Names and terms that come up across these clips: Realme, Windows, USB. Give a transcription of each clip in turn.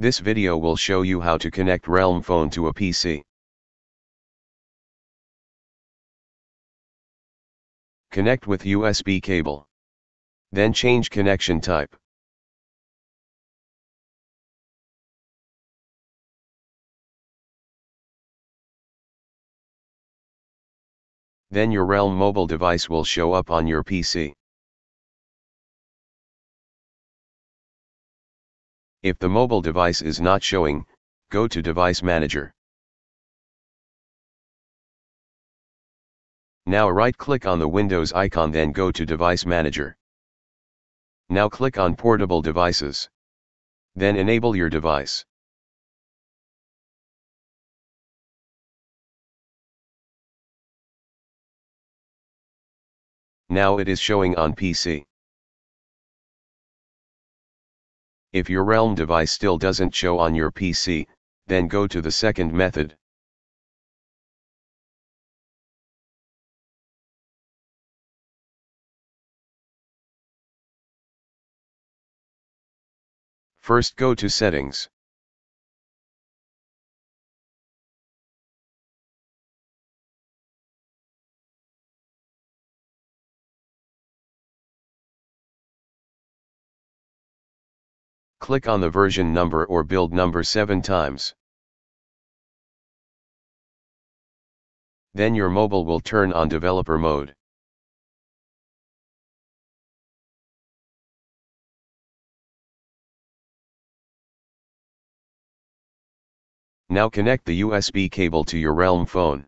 This video will show you how to connect Realme phone to a PC. Connect with USB cable. Then change connection type. Then your Realme mobile device will show up on your PC. If the mobile device is not showing, go to Device Manager. Now right-click on the Windows icon, then go to Device Manager. Now click on Portable Devices. Then enable your device. Now it is showing on PC. If your Realme device still doesn't show on your PC, then go to the second method. First go to Settings. Click on the version number or build number 7 times. Then your mobile will turn on developer mode. Now connect the USB cable to your Realme phone.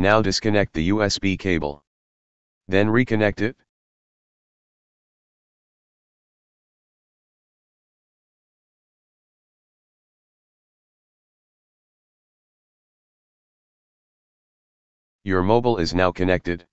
Now disconnect the USB cable. Then reconnect it. Your mobile is now connected.